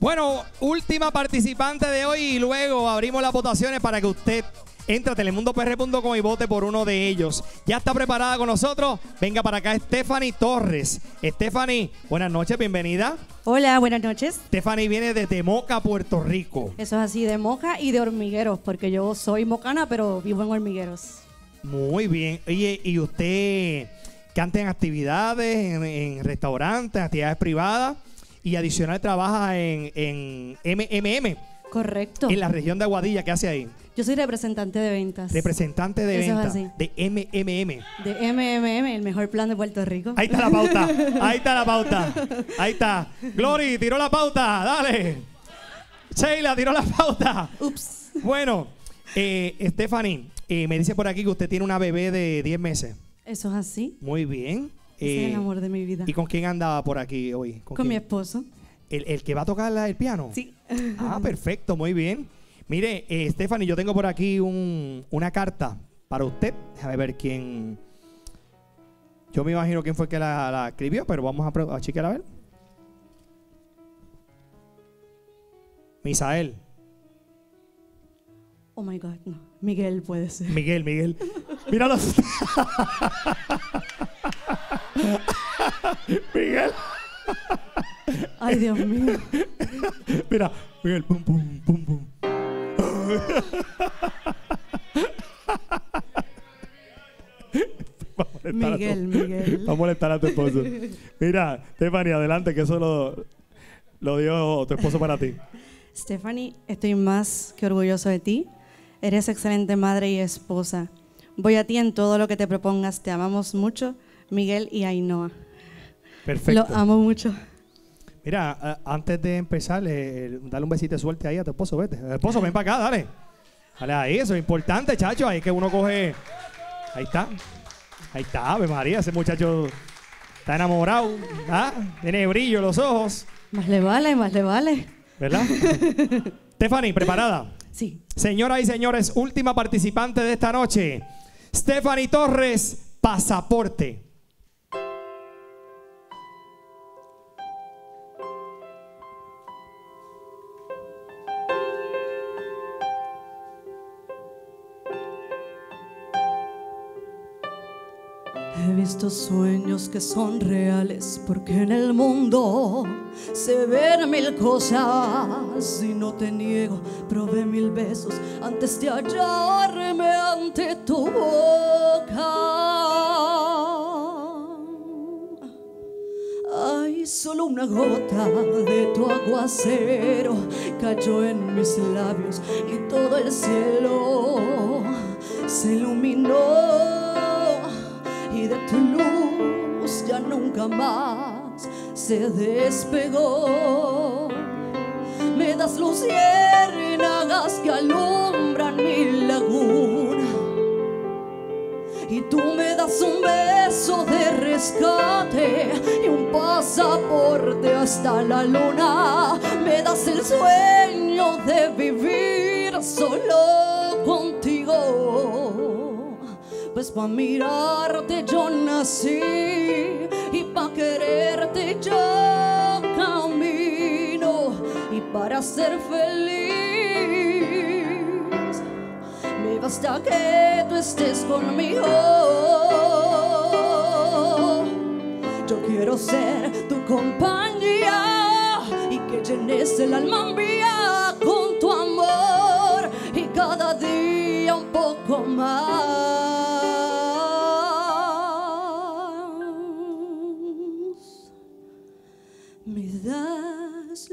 Bueno, última participante de hoy y luego abrimos las votaciones para que usted entre a TelemundoPR.com y vote por uno de ellos. Ya está preparada con nosotros. Venga para acá Stephanie Torres. Stephanie, buenas noches, bienvenida. Hola, buenas noches. Stephanie viene desde Moca, Puerto Rico. Eso es así, de Moca y de Hormigueros, porque yo soy mocana, pero vivo en Hormigueros. Muy bien. Oye, ¿y usted canta en actividades, en restaurantes, actividades privadas? Y adicional trabaja en MMM. Correcto. En la región de Aguadilla, ¿qué hace ahí? Yo soy representante de ventas. Representante de ventas de MMM. De MMM, el mejor plan de Puerto Rico. Ahí está la pauta, ahí está la pauta, ahí está. Glory, tiró la pauta, dale. Sheila, tiró la pauta. Ups. Bueno, Stephanie, me dice por aquí que usted tiene una bebé de 10 meses. Eso es así. Muy bien. Ese es el amor de mi vida. ¿Y con quién andaba por aquí hoy? Con mi esposo. ¿El que va a tocar el piano? Sí. Ah, perfecto, muy bien. Mire, Stephanie, yo tengo por aquí una carta para usted. A ver quién... Yo me imagino quién fue que la escribió, pero vamos a chequear a ver. Misael. Oh, my God, no. Miguel puede ser. Miguel. Míralos. Miguel. Ay, Dios mío. Mira, Miguel, pum, pum, pum, pum. Miguel. Va a molestar a tu esposo. Mira, Stephanie, adelante, que eso lo dio tu esposo para ti. Stephanie, estoy más que orgulloso de ti. Eres excelente madre y esposa. Voy a ti en todo lo que te propongas. Te amamos mucho, Miguel y Ainhoa. Perfecto. Los amo mucho. Mira, antes de empezar, dale un besito de suerte ahí a tu esposo, vete. Esposo, ven para acá, dale. Dale ahí, eso es importante, chacho. Ahí es que uno coge... Ahí está, Ave María, ese muchacho está enamorado. ¿Ah? Tiene brillo en los ojos. Más le vale. ¿Verdad? Stephanie, ¿preparada? Sí. Señoras y señores, última participante de esta noche. Stephanie Torres, pasaporte. He visto sueños que son reales, porque en el mundo se ven mil cosas. Y no te niego, probé mil besos antes de hallarme ante tu boca. Ay, solo una gota de tu aguacero cayó en mis labios y todo el cielo se iluminó. Y de tu luz ya nunca más se despegó. Me das luciérnagas que alumbran mi laguna, y tú me das un beso de rescate y un pasaporte hasta la luna. Me das el sueño de vivir solo contigo, pues pa' mirarte yo nací y pa' quererte yo camino, y para ser feliz me basta que tú estés conmigo. Yo quiero ser tu compañía y que llenes el alma mía con tu amor, y cada día un poco más.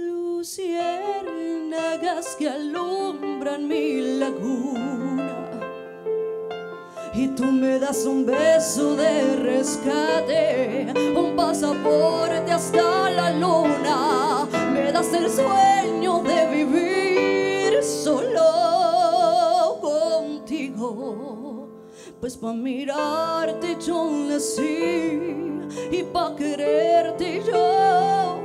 Luciérnagas que alumbran mi laguna, y tú me das un beso de rescate, un pasaporte hasta la luna. Me das el sueño de vivir solo contigo, pues pa' mirarte yo nací y pa' quererte yo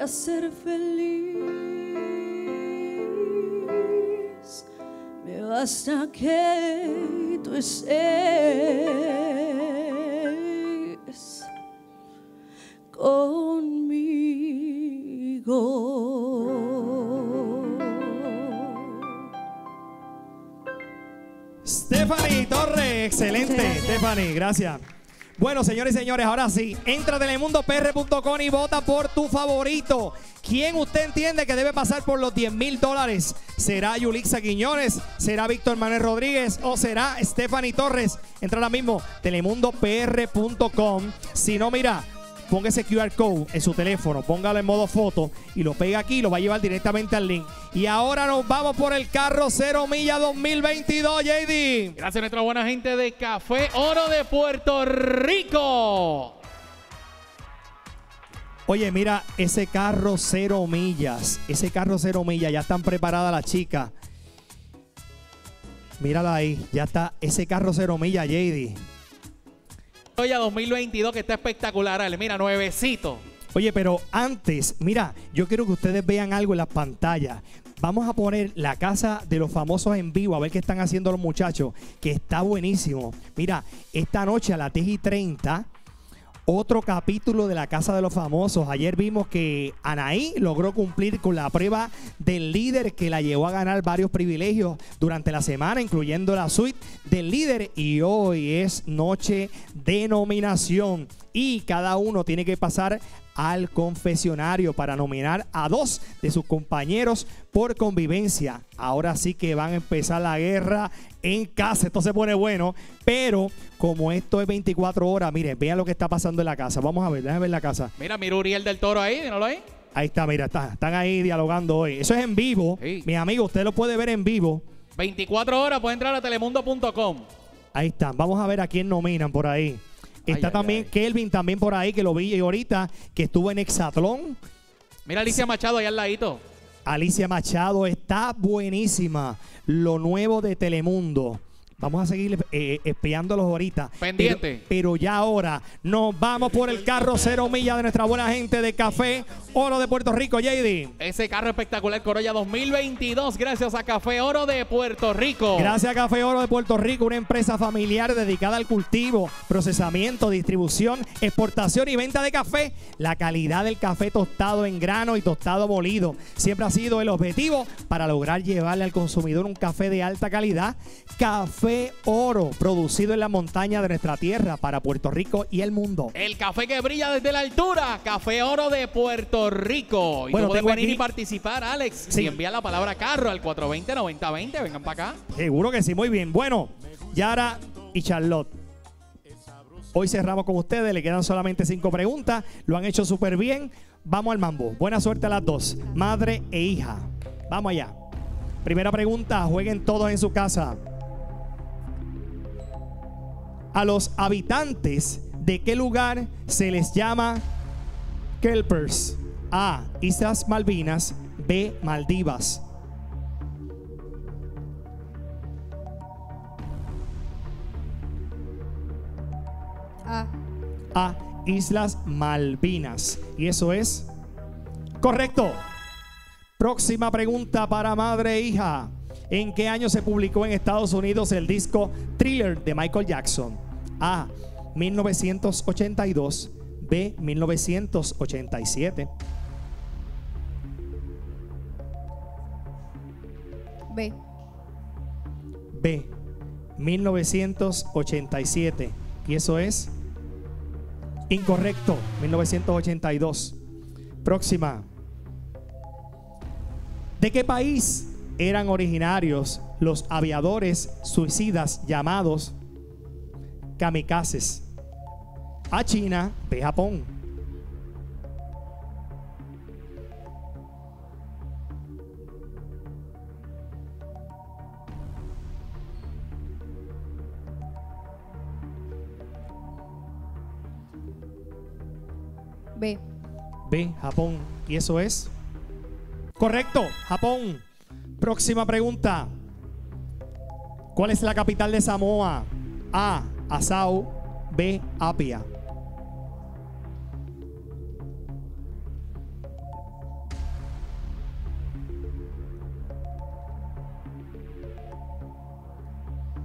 a ser feliz me basta que tú estés conmigo. Stephanie, gracias. Bueno, señores y señores, ahora sí, entra a TelemundoPR.com y vota por tu favorito. ¿Quién usted entiende que debe pasar por los $10,000? ¿Será Yulixa Quiñones? ¿Será Víctor Manuel Rodríguez? ¿O será Stephanie Torres? Entra ahora mismo, TelemundoPR.com. Si no, mira, ponga ese QR code en su teléfono, póngalo en modo foto y lo pega aquí y lo va a llevar directamente al link. Y ahora nos vamos por el carro 0 milla 2022, JD. Gracias a nuestra buena gente de Café Oro de Puerto Rico. Oye, mira, ese carro 0 millas, ese carro 0 millas, ya están preparadas las chicas. Mírala ahí, ya está ese carro 0 millas, JD. Corolla 2022 que está espectacular, Ale. Mira, nuevecito. Oye, pero antes, mira, yo quiero que ustedes vean algo en las pantallas. Vamos a poner la casa de los famosos en vivo, a ver qué están haciendo los muchachos, que está buenísimo. Mira, esta noche a las 10:30, otro capítulo de la casa de los famosos. Ayer vimos que Anaí logró cumplir con la prueba del líder que la llevó a ganar varios privilegios durante la semana, incluyendo la suite del líder. Y hoy es noche de nominación y cada uno tiene que pasar al confesionario para nominar a dos de sus compañeros por convivencia. Ahora sí que van a empezar la guerra en casa. Esto se pone bueno, pero como esto es 24 horas, miren, vean lo que está pasando en la casa. Vamos a ver, déjenme ver la casa. Mira Uriel del Toro ahí, ¿no lo hay? Ahí está, mira, están ahí dialogando hoy. Eso es en vivo, sí. Mis amigos, usted lo puede ver en vivo. 24 horas, puede entrar a Telemundo.com. Ahí están, vamos a ver a quién nominan por ahí. Está Kelvin también por ahí, que lo vi ahorita, que estuvo en Exatlón. Mira Alicia Machado allá al ladito. Alicia Machado está buenísima. Lo nuevo de Telemundo. Vamos a seguir espiándolos ahorita. Pendiente. Pero ya ahora nos vamos por el carro 0 millas de nuestra buena gente de Café Oro de Puerto Rico, JD. Ese carro espectacular, Corolla 2022, gracias a Café Oro de Puerto Rico. Gracias a Café Oro de Puerto Rico, una empresa familiar dedicada al cultivo, procesamiento, distribución, exportación y venta de café. La calidad del café tostado en grano y tostado molido siempre ha sido el objetivo para lograr llevarle al consumidor un café de alta calidad. Café Oro, producido en la montaña de nuestra tierra para Puerto Rico y el mundo. El café que brilla desde la altura, Café Oro de Puerto Rico. Y bueno, tú puedes venir aquí y participar, Alex. Sí. Y envía la palabra carro al 420-9020. Vengan para acá. Seguro que sí, muy bien. Bueno, Yara y Charlotte, hoy cerramos con ustedes. Le quedan solamente 5 preguntas. Lo han hecho súper bien. Vamos al mambo. Buena suerte a las dos, madre e hija. Vamos allá. Primera pregunta, jueguen todos en su casa. A los habitantes de qué lugar se les llama kelpers. A. Islas Malvinas. B. Maldivas. A. Islas Malvinas. Y eso es correcto. Próxima pregunta para madre e hija. ¿En qué año se publicó en Estados Unidos el disco Thriller de Michael Jackson? A. 1982. B. 1987. B. 1987. Y eso es incorrecto. 1982. Próxima. ¿De qué país eran originarios los aviadores suicidas llamados kamikazes? A. China. B. Japón. B. B. Japón. Y eso es correcto. Japón. Próxima pregunta. ¿Cuál es la capital de Samoa? A. Asau. B. Apia.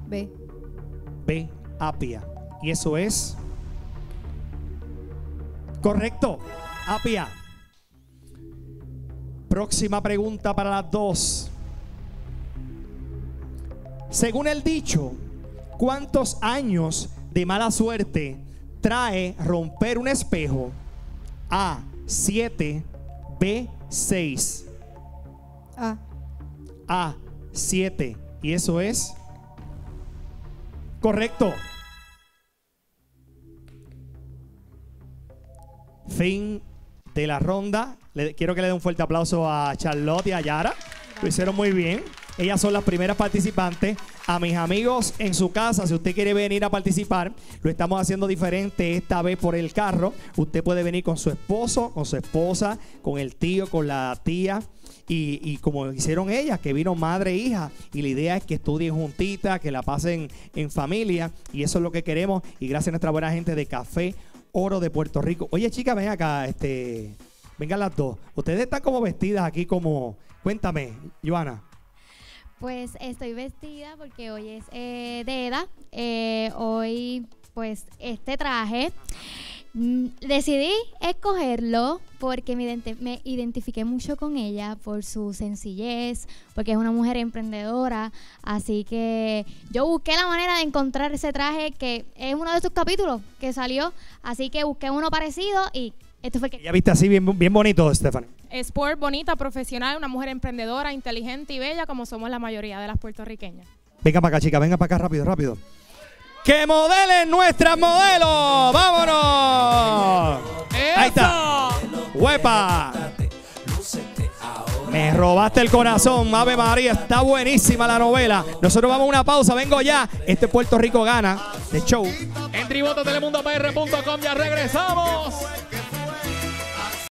B. B. Apia. Y eso es correcto. Apia. Próxima pregunta para las dos. Según el dicho, ¿cuántos años de mala suerte trae romper un espejo. A, 7, B, 6. A. A, 7. Y eso es correcto. Fin de la ronda. Quiero que le dé un fuerte aplauso a Charlotte y a Yara. Lo hicieron muy bien. Ellas son las primeras participantes. A mis amigos en su casa, si usted quiere venir a participar, lo estamos haciendo diferente esta vez por el carro. Usted puede venir con su esposo, con su esposa, con el tío, con la tía. Y como hicieron ellas, que vino madre e hija. Y la idea es que estudien juntitas, que la pasen en familia. Y eso es lo que queremos. Y gracias a nuestra buena gente de Café Oro de Puerto Rico. Oye, chicas, ven acá. Vengan las dos. Ustedes están como vestidas aquí como... Cuéntame, Joana. Pues estoy vestida porque hoy es de edad. Hoy, pues, este traje. Decidí escogerlo porque me identifiqué mucho con ella por su sencillez, porque es una mujer emprendedora. Así que yo busqué la manera de encontrar ese traje que es uno de sus capítulos que salió. Así que busqué uno parecido y esto fue el que... Ya viste así bien, bien bonito, Stephanie. Sport, bonita, profesional, una mujer emprendedora, inteligente y bella, como somos la mayoría de las puertorriqueñas. Venga para acá, chicas, venga para acá, rápido, rápido. ¡Que modelen nuestras modelos! ¡Vámonos! ¡Eso! Ahí está. ¡Huepa! Me robaste el corazón, Ave María. Está buenísima la novela. Nosotros vamos a una pausa, vengo ya. Este Puerto Rico gana. The show. Entra y vota TelemundoPR.com, ya regresamos.